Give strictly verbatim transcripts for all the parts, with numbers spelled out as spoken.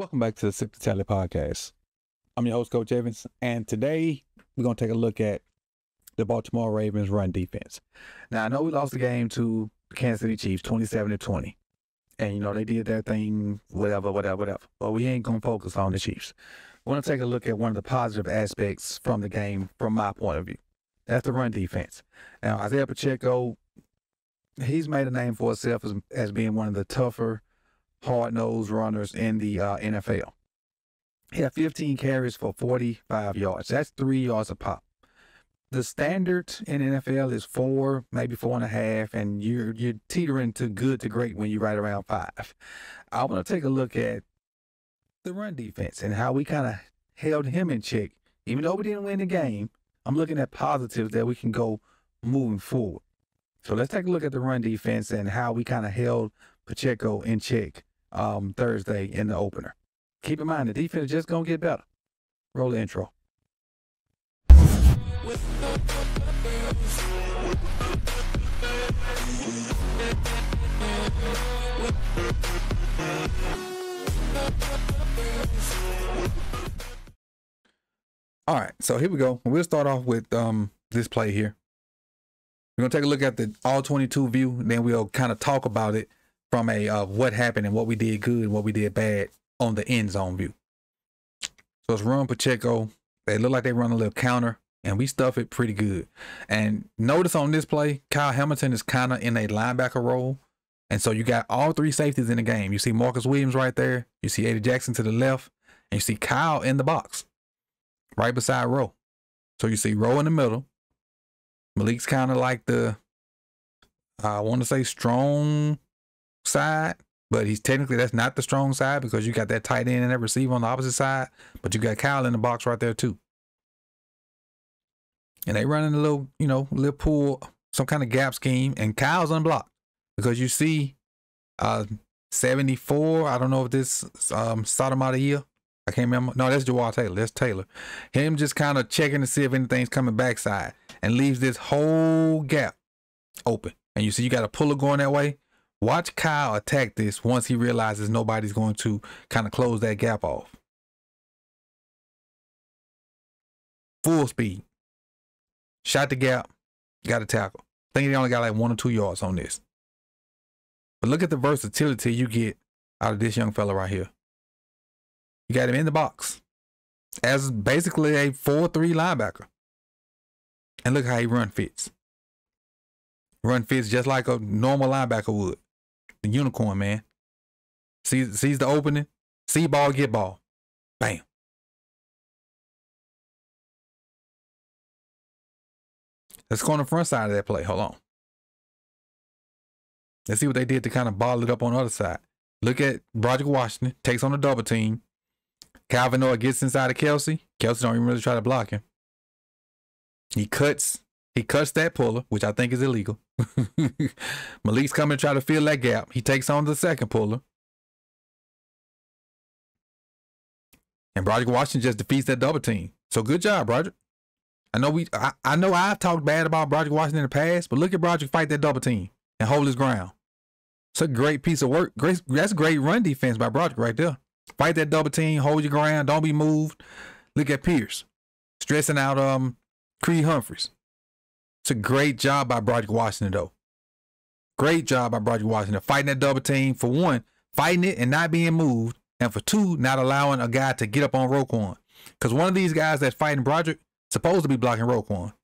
Welcome back to the Sip to Tally Podcast. I'm your host, Coach Evans, and today we're going to take a look at the Baltimore Ravens run defense. Now, I know we lost the game to the Kansas City Chiefs twenty-seven to twenty, and, you know, they did their thing, whatever, whatever, whatever. But we ain't going to focus on the Chiefs. We're going to take a look at one of the positive aspects from the game from my point of view. That's the run defense. Now, Isaiah Pacheco, he's made a name for himself as, as being one of the tougher, hard-nosed runners in the uh, N F L. He had fifteen carries for forty-five yards. That's three yards a pop. The standard in N F L is four, maybe four and a half, and you're, you're teetering to good to great when you're right around five. I want to take a look at the run defense and how we kind of held him in check. Even though we didn't win the game, I'm looking at positives that we can go moving forward. So let's take a look at the run defense and how we kind of held Pacheco in check um, Thursday in the opener. Keep in mind, the defense is just going to get better. Roll the intro. All right, so here we go. We'll start off with um, this play here. We're going to take a look at the all twenty-two view, and then we'll kind of talk about it from a uh, what happened and what we did good and what we did bad on the end zone view. So it's run Pacheco. They look like they run a little counter, and we stuff it pretty good. And notice on this play, Kyle Hamilton is kind of in a linebacker role. And so you got all three safeties in the game. You see Marcus Williams right there. You see Ada Jackson to the left. And you see Kyle in the box right beside Rowe. So you see Rowe in the middle. Malik's kind of like the, I want to say strong side, but he's technically, that's not the strong side because you got that tight end and that receiver on the opposite side, but you got Kyle in the box right there too. And they running a little, you know, little pull, some kind of gap scheme, and Kyle's unblocked because you see uh, seventy-four, I don't know if this um, Sotomayor year, I can't remember. No, that's Jawan Taylor. That's Taylor. Him just kind of checking to see if anything's coming backside and leaves this whole gap open. And you see you got a puller going that way. Watch Kyle attack this once he realizes nobody's going to kind of close that gap off. Full speed. Shot the gap. Got a tackle. I think he only got like one or two yards on this. But look at the versatility you get out of this young fella right here. You got him in the box as basically a four three linebacker. And look how he run fits. Run fits just like a normal linebacker would. The unicorn, man. Sees, sees the opening. See ball, get ball. Bam. Let's go on the front side of that play. Hold on. Let's see what they did to kind of ball it up on the other side. Look at Broderick Washington. Takes on a double team. Calvin Noah gets inside of Kelsey. Kelsey don't even really try to block him. He cuts. He cuts that puller, which I think is illegal. Malik's coming to try to fill that gap. He takes on the second puller. And Broderick Washington just defeats that double team. So good job, Broderick. I know we I, I know I've talked bad about Broderick Washington in the past, but look at Broderick fight that double team and hold his ground. It's a great piece of work. Great, that's great run defense by Broderick right there. Fight that double team, hold your ground, don't be moved. Look at Pierce. Stressing out um Creed Humphrey. It's a great job by Broderick Washington, though. Great job by Broderick Washington. Fighting that double team. For one, fighting it and not being moved. And for two, not allowing a guy to get up on Roquan. Because one of these guys that's fighting Broderick supposed to be blocking Roquan.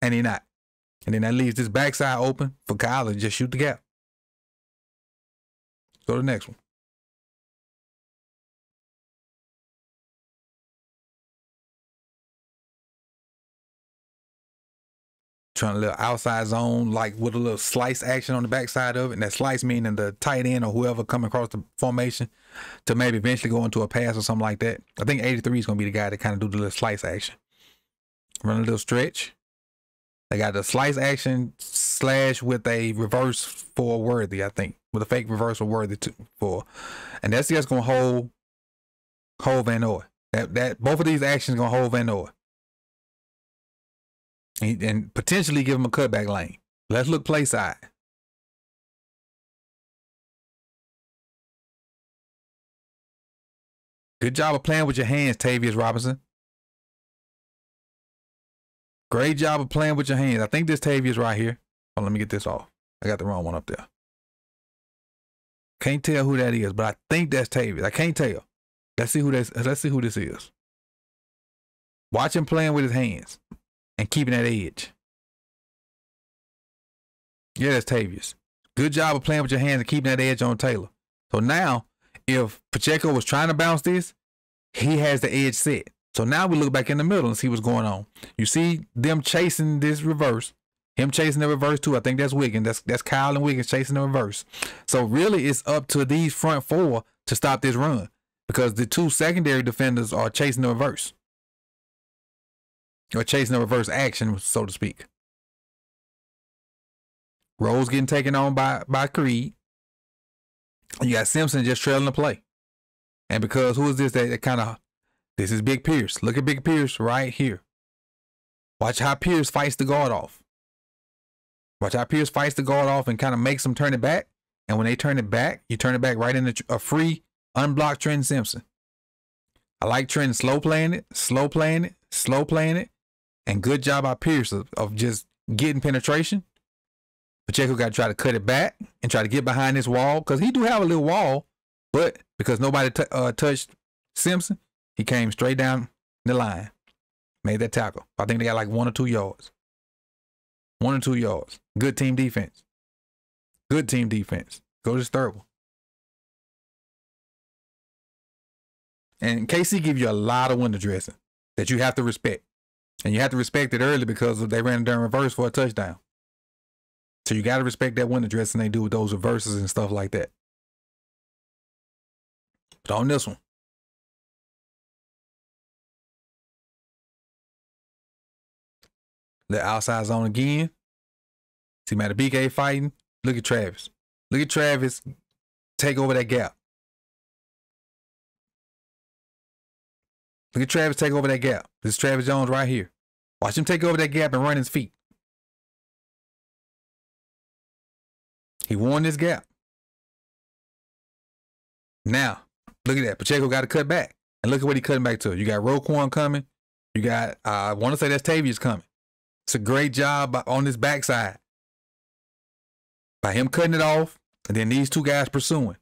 And he's not. And then that leaves this backside open for Kyle to just shoot the gap. Let's go to the next one. Trying a little outside zone, like with a little slice action on the backside of it. And that slice meaning the tight end or whoever coming across the formation to maybe eventually go into a pass or something like that. I think eighty-three is going to be the guy that kind of do the little slice action. Run a little stretch. They got the slice action slash with a reverse for Worthy, I think. With a fake reverse for Worthy too, for. And that's just going to hold, hold Van Orr. That, that, both of these actions going to hold Van Orr. And potentially give him a cutback lane. Let's look play side. Good job of playing with your hands, Tavius Robinson. Great job of playing with your hands. I think this Tavius right here. Oh, let me get this off. I got the wrong one up there. Can't tell who that is, but I think that's Tavius. I can't tell. Let's see who that's, let's see who this is. Watch him playing with his hands and keeping that edge. Yeah, that's Tavius. Good job of playing with your hands and keeping that edge on Taylor. So now, if Pacheco was trying to bounce this, he has the edge set. So now we look back in the middle and see what's going on. You see them chasing this reverse, him chasing the reverse too. I think that's Wigan. That's that's Kyle and Wiggins chasing the reverse. So really, it's up to these front four to stop this run because the two secondary defenders are chasing the reverse or chasing the reverse action, so to speak. Rose getting taken on by, by Creed. You got Simpson just trailing the play. And because who is this that, that kind of, this is Big Pierce. Look at Big Pierce right here. Watch how Pierce fights the guard off. Watch how Pierce fights the guard off and kind of makes them turn it back. And when they turn it back, you turn it back right into a free, unblocked Trent Simpson. I like Trent slow playing it, slow playing it, slow playing it. And good job by Pierce of, of just getting penetration. Pacheco got to try to cut it back and try to get behind this wall because he do have a little wall, but because nobody t uh, touched Simpson, he came straight down the line, made that tackle. I think they got like one or two yards. One or two yards. Good team defense. Good team defense. Go to this third one. And K C give you a lot of window dressing that you have to respect. And you have to respect it early because they ran it down reverse for a touchdown. So you got to respect that window dressing they do with those reverses and stuff like that. But on this one. The outside zone again. See Matt B K fighting. Look at Travis. Look at Travis take over that gap. Look at Travis take over that gap. This is Travis Jones right here. Watch him take over that gap and run his feet. He won this gap. Now, look at that. Pacheco got to cut back. And look at what he's cutting back to. You got Roquan coming. You got, uh, I want to say that's Tavius coming. It's a great job on this backside. By him cutting it off, and then these two guys pursuing.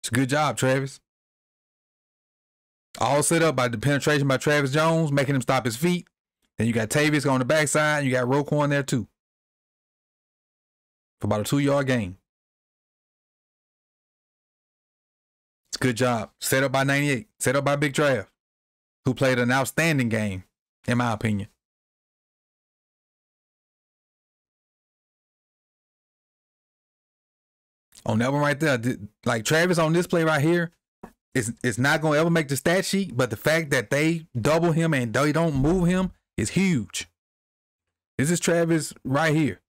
It's a good job, Travis. All set up by the penetration by Travis Jones, making him stop his feet. Then you got Tavius on the backside, and you got Roquan there too. For about a two-yard gain. It's a good job. Set up by ninety-eight. Set up by Big Trav, who played an outstanding game, in my opinion. On that one right there, like Travis on this play right here, It's, it's not going to ever make the stat sheet, but the fact that they double him and they don't move him is huge. This is Travis right here.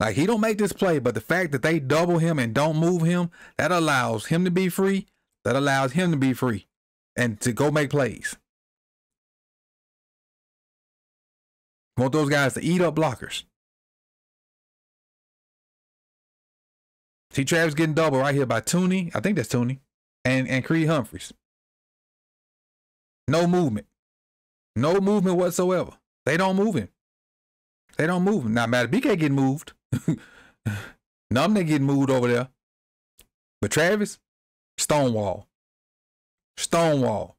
Like, he don't make this play, but the fact that they double him and don't move him, that allows him to be free. That allows him to be free and to go make plays. Want those guys to eat up blockers. See Travis getting double right here by Tooney. I think that's Tooney. And, and Creed Humphreys. No movement. No movement whatsoever. They don't move him. They don't move him. Now, Matt B K getting moved. Numney getting moved over there. But Travis, stonewall. Stonewall.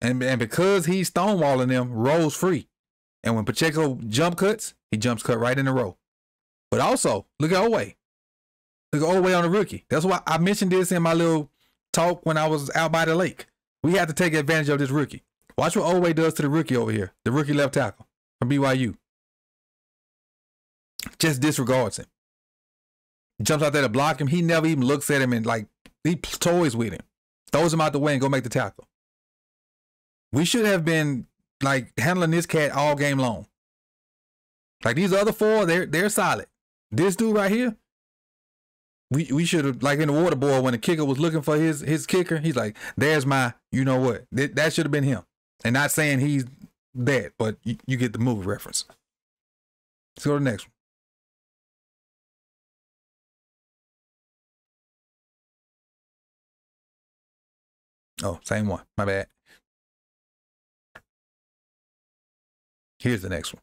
And, and because he's stonewalling them, Rose free. And when Pacheco jump cuts, he jumps cut right in the row. But also, look at Oweh. Look at Olway on the rookie. That's why I mentioned this in my little talk when I was out by the lake. We have to take advantage of this rookie. Watch what Olway does to the rookie over here. The rookie left tackle from B Y U. Just disregards him. Jumps out there to block him. He never even looks at him and like he toys with him. Throws him out the way and go make the tackle. We should have been like handling this cat all game long. Like these other four, they're, they're solid. This dude right here, We we should have, like in the water boy, when the kicker was looking for his his kicker, he's like, there's my, you know what, Th that should have been him. And not saying he's that, but you, you get the movie reference. Let's go to the next one. Oh, same one. My bad. Here's the next one.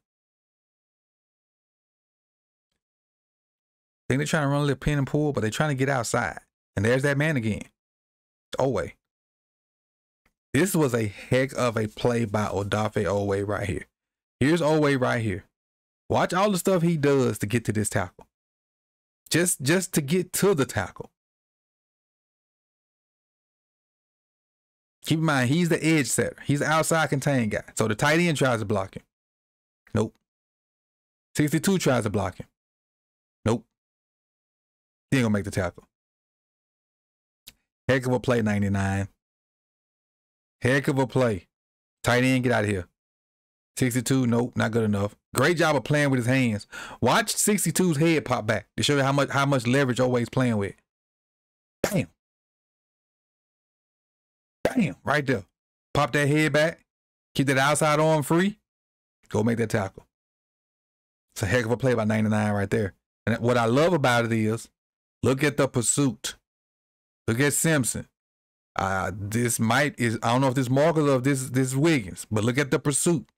I think they're trying to run a little pin and pull, but they're trying to get outside. And there's that man again. Oweh. This was a heck of a play by Odafe Oweh right here. Here's Oweh right here. Watch all the stuff he does to get to this tackle. Just, just to get to the tackle. Keep in mind, he's the edge setter. He's the outside contained guy. So the tight end tries to block him. Nope. sixty-two tries to block him. Nope. He ain't gonna make the tackle. Heck of a play, ninety-nine. Heck of a play. Tight end, get out of here. sixty-two, nope, not good enough. Great job of playing with his hands. Watch sixty-two's head pop back to show you how much how much leverage Oweh's playing with. Bam. Bam, right there. Pop that head back. Keep that outside arm free. Go make that tackle. It's a heck of a play by ninety-nine right there. And what I love about it is, look at the pursuit. Look at Simpson. Uh, this might is I don't know if this Marcus of this this is Wiggins, but look at the pursuit.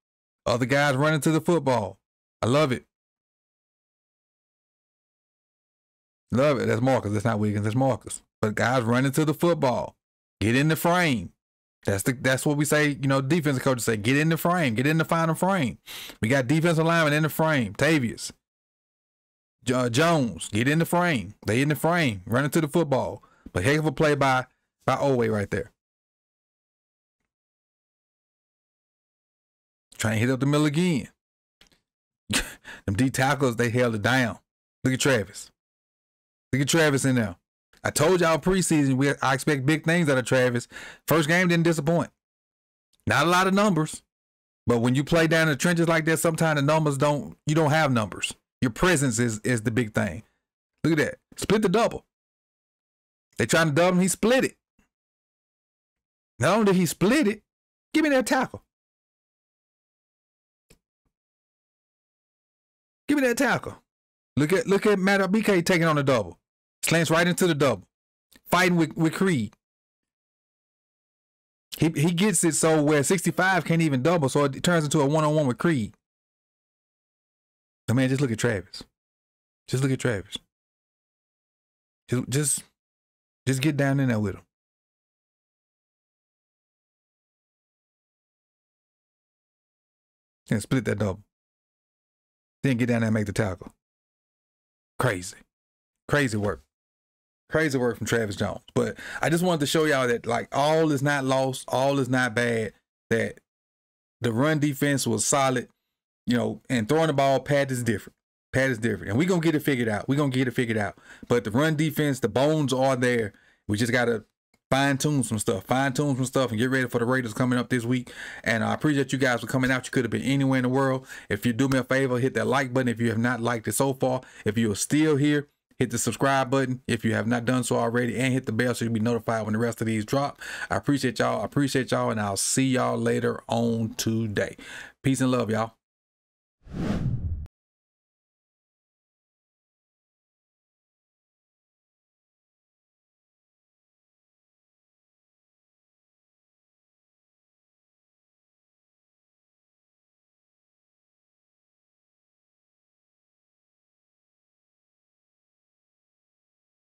Other guys running to the football. I love it. Love it. That's Marcus. That's not Wiggins. That's Marcus. But guys running to the football. Get in the frame. That's the that's what we say. You know, defensive coaches say, get in the frame. Get in the final frame. We got defensive linemen in the frame. Tavius uh, Jones, get in the frame. They in the frame, running to the football. But heck of a play by. By Olway right there. Trying to hit up the middle again. Them D tackles, they held it down. Look at Travis. Look at Travis in there. I told y'all preseason, we, I expect big things out of Travis. First game didn't disappoint. Not a lot of numbers. But when you play down in the trenches like that, sometimes the numbers don't, you don't have numbers. Your presence is, is the big thing. Look at that. Split the double. They trying to double him. He split it. Not only did he split it, give me that tackle. Give me that tackle. Look at look at Matt B K taking on the double. Slants right into the double. Fighting with, with Creed. He he gets it so where sixty-five can't even double, so it turns into a one-on-one with Creed. Oh, man, just look at Travis. Just look at Travis. Just, just, just get down in there with him. Then split that double. Then get down there and make the tackle. Crazy. Crazy work. Crazy work from Travis Jones. But I just wanted to show y'all that, like, all is not lost. All is not bad. That the run defense was solid, you know, and throwing the ball, Pat is different. Pat is different. And we're going to get it figured out. We're going to get it figured out. But the run defense, the bones are there. We just got to fine-tune some stuff. Fine-tune some stuff and get ready for the Raiders coming up this week. And I appreciate you guys for coming out. You could have been anywhere in the world. If you do me a favor, hit that like button if you have not liked it so far. If you are still here, hit the subscribe button if you have not done so already. And hit the bell so you'll be notified when the rest of these drop. I appreciate y'all. I appreciate y'all. And I'll see y'all later on today. Peace and love, y'all.